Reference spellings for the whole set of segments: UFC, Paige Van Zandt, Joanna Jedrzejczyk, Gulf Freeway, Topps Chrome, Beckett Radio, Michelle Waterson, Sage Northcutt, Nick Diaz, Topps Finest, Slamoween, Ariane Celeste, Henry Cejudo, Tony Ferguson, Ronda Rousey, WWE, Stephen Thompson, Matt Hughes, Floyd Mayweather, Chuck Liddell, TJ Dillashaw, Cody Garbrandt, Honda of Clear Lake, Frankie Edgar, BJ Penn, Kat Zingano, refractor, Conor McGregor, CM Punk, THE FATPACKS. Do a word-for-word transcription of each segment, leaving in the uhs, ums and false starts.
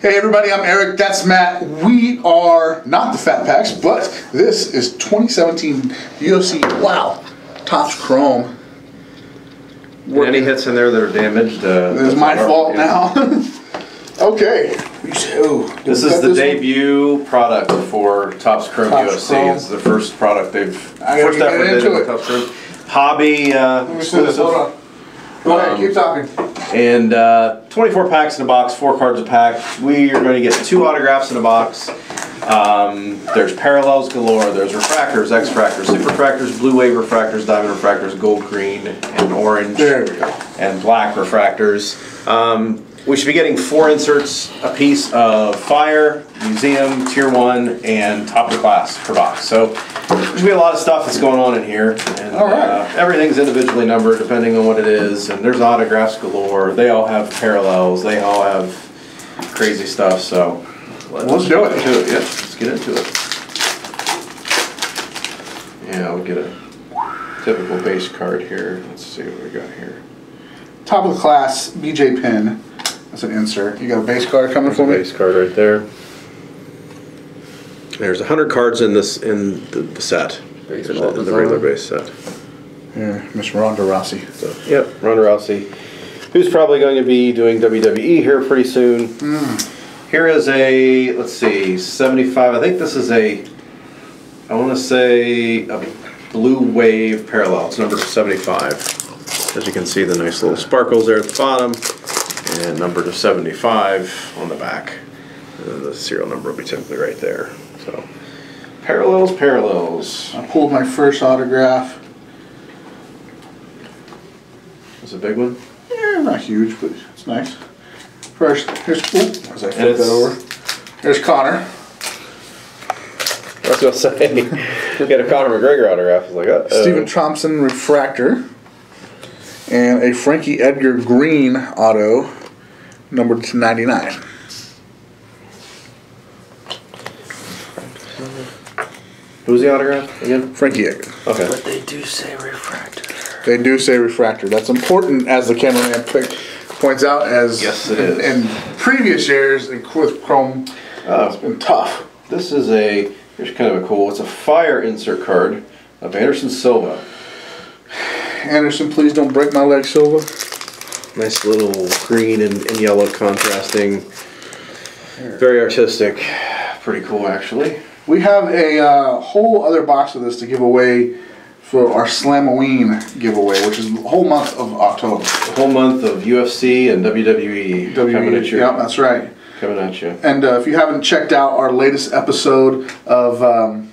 Hey everybody, I'm Eric, that's Matt. We are not the Fat Packs, but this is twenty seventeen U F C, wow, Topps Chrome. And any hits in there that are damaged. Uh, it's my fault now. Okay. So, this is the debut product for Topps Chrome U F C. It's the first product they've, first effort they did with Topps Chrome. Hobby uh, exclusive. Go ahead, keep talking. And uh, twenty-four packs in a box, four cards a pack. We are going to get two autographs in a box. Um, there's parallels galore. There's refractors, X-fractors, super refractors, blue wave refractors, diamond refractors, gold, green, and orange. There we go. And black refractors. Um, we should be getting four inserts a piece of Fire, Museum, Tier one, and Top of Class per box. So there's going to be a lot of stuff that's going on in here. And, all right. Uh, everything's individually numbered depending on what it is. And there's autographs galore. They all have parallels. They all have crazy stuff. So let's, let's do it. Into it. Yeah, let's get into it. Yeah, I'll get a typical base card here. Let's see what we got here. Top of the Class, B J Penn. That's an insert. You got a base card coming for me? Base card right there. There's a hundred cards in this in the, the set, base in, the, in the regular base set. Yeah, Miss Ronda Rousey. So, yep, Ronda Rousey, who's probably going to be doing W W E here pretty soon. Mm. Here is a, let's see, seventy-five. I think this is a, I want to say a blue wave parallel. It's number seventy-five. As you can see, the nice little sparkles there at the bottom. And number to seventy-five on the back. And the serial number will be typically right there. So, parallels, parallels. I pulled my first autograph. It's a big one? Yeah, not huge, but it's nice. First, here's, ooh, as I flip that over, here's Conor. I was going to say, we got a Conor McGregor autograph. I was like, uh -oh. Stephen Thompson refractor. And a Frankie Edgar green auto, numbered to ninety-nine. Who's the autograph again? Frankie Edgar. Okay. But they do say refractor. They do say refractor. That's important, as the cameraman pick, points out. As yes, it in, is. In previous years, and with Chrome, uh, it's been tough. This is a. Here's kind of a cool. It's a Fire insert card of Anderson Silva. Anderson, please don't break my leg, Silva. Nice little green and, and yellow contrasting. Very artistic. Pretty cool, actually. We have a uh, whole other box of this to give away for our Slamoween giveaway, which is the whole month of October. The whole month of U F C and W W E, W W E coming at you. Yeah, that's right. Coming at you. And uh, if you haven't checked out our latest episode of um,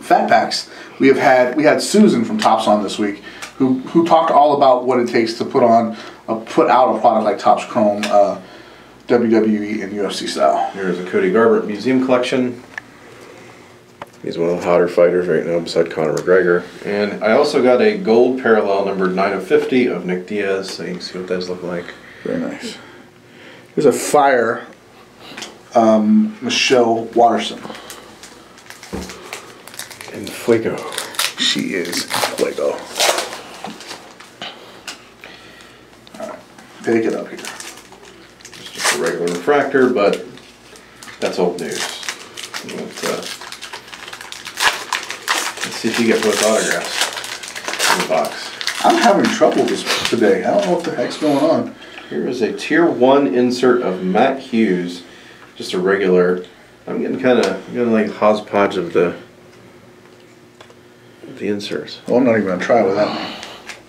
Fat Packs, We have had we had Susan from Topps on this week, who who talked all about what it takes to put on a, put out a product like Topps Chrome, uh, W W E and U F C style. Here's a Cody Garbrandt museum collection. He's one of the hotter fighters right now, beside Conor McGregor. And I also got a gold parallel numbered nine of fifty of Nick Diaz. So you can see what those look like. Very nice. Here's a Fire, um, Michelle Waterson. In fuego. She is fuego. Alright, take it up here. It's just a regular refractor, but that's old news. Let's, uh, let's see if you get both autographs in the box. I'm having trouble this today. I don't know what the heck's going on. Here is a Tier one insert of Matt Hughes. Just a regular. I'm getting kind of, I'm getting like a hodgepodge of the the inserts. Well, I'm not even going to try with that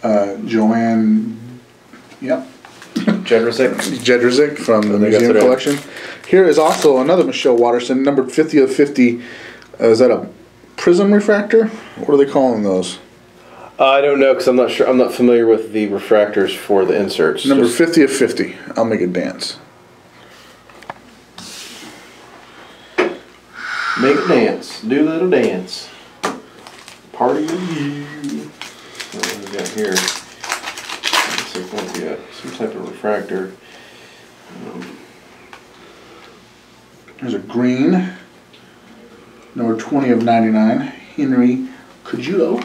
one. Uh, Joanna, yep. Jedrzejczyk. Jedrzejczyk from the Museum Collection. Here is also another Michelle Waterson, numbered fifty of fifty. Uh, is that a prism refractor? What are they calling those? Uh, I don't know, because I'm not sure. I'm not familiar with the refractors for the inserts. Number Just fifty of fifty. I'll make it dance. Make it dance. Do a little dance. Party with you. What do we got here? Looks like what we got. Some type of refractor. Um, There's a green. Number twenty of ninety-nine. Henry Cejudo.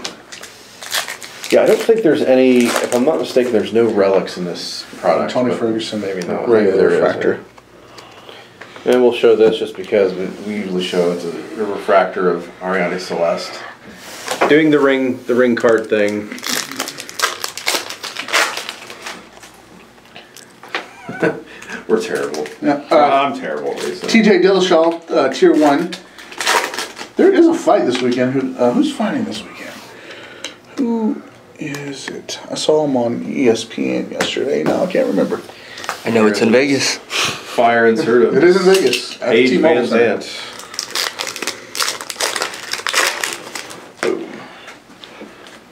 Yeah, I don't think there's any, if I'm not mistaken, there's no relics in this product. Tony Ferguson, maybe not. Regular refractor. And we'll show this just because we, we usually show it's a, a refractor of Ariane Celeste. Doing the ring, the ring card thing. We're terrible. Yeah, uh, I'm terrible. Lisa. T J Dillashaw, uh, tier one. There is a fight this weekend. Who, uh, who's fighting this weekend? Who is it? I saw him on E S P N yesterday. No, I can't remember. I know it's in Vegas. Fire and Cerdo. It is in Vegas. Paige Van Zandt.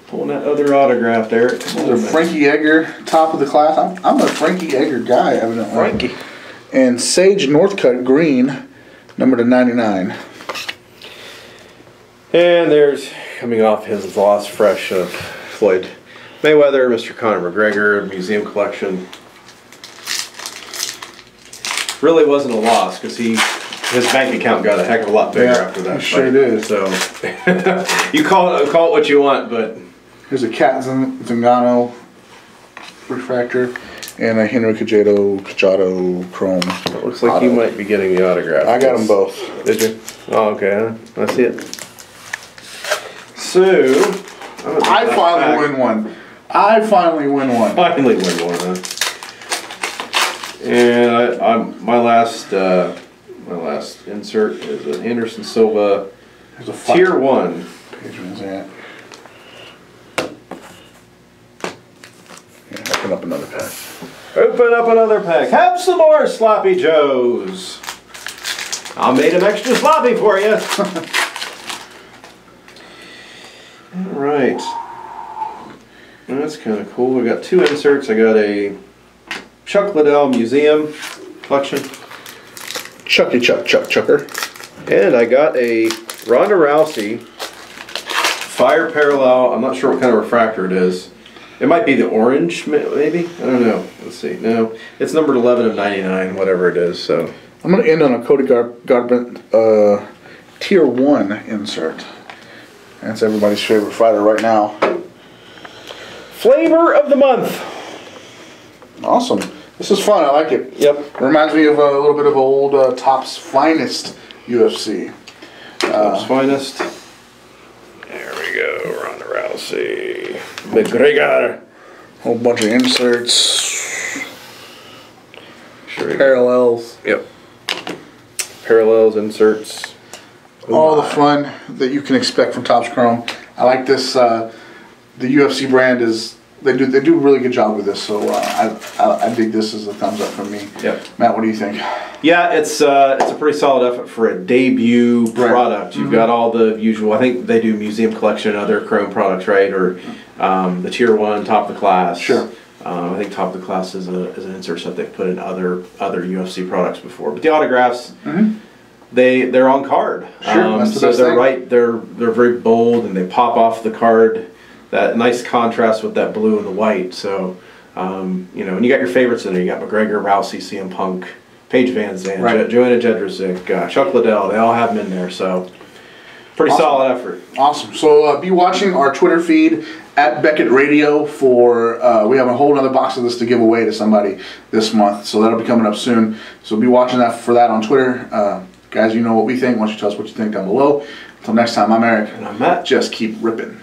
Pulling that other autograph there. So Frankie Edgar, top of the class. I'm, I'm a Frankie Edgar guy, evidently. Frankie. And Sage Northcutt, green, number to ninety-nine. And there's, coming off his loss fresh, of Floyd Mayweather, Mister Conor McGregor, museum collection. Really wasn't a loss because he his bank account got a heck of a lot bigger yeah, after that. It sure did. So you call it call it what you want, but here's a Kat Zingano refractor and a Henry Cejudo Cejudo Chrome. It looks like auto. You might be getting the autograph. I got them both. Did you? Oh, okay. I see it. So, I finally win one. I finally win one. Finally win one, huh? And I, I'm, my last uh, my last insert is an Anderson Silva a tier one. Page Van Zandt. Yeah, open up another pack. Open up another pack. Have some more sloppy joes. I made them extra sloppy for you. Alright, that's kind of cool. We got two inserts. I got a Chuck Liddell Museum collection. Chucky Chuck Chuck Chucker. And I got a Ronda Rousey Fire Parallel. I'm not sure what kind of refractor it is. It might be the orange, maybe? I don't know. Let's see. No, it's numbered eleven of ninety-nine, whatever it is. So I'm going to end on a Cody Garbrandt uh, Tier one insert. That's everybody's favorite fighter right now. Flavor of the month. Awesome. This is fun. I like it. Yep. Reminds me of a little bit of old uh, Topps Finest U F C. Uh, Topps Finest. There we go. Ronda Rousey. McGregor. Whole bunch of inserts. Sure. Parallels. Yep. Parallels, inserts. Oh all my. The fun that you can expect from Topps Chrome. I like this. Uh, the U F C brand is they do they do a really good job with this. So uh, I, I I dig this as a thumbs up from me. Yep. Matt, what do you think? Yeah, it's uh, it's a pretty solid effort for a debut right. product. You've mm-hmm. got all the usual. I think they do museum collection and other Chrome products, right? Or um, the tier one, top of the class. Sure. Um, I think top of the class is a is an insert that they've put in other other U F C products before. But the autographs. Mm-hmm. They they're on card, sure, um, that's the so best they're thing. Right. They're they're very bold and they pop off the card. That nice contrast with that blue and the white. So um, you know, and you got your favorites in there. You got McGregor, Rousey, C M Punk, Paige Van Zandt, right. jo Joanna Jedrzejczyk, uh, Chuck Liddell. They all have them in there. So pretty awesome. Solid effort. Awesome. So uh, be watching our Twitter feed at Beckett Radio for uh, we have a whole other box of this to give away to somebody this month. So that'll be coming up soon. So be watching that for that on Twitter. Uh, Guys, you know what we think. Why don't you tell us what you think down below. Until next time, I'm Eric. And I'm Matt. Just keep ripping.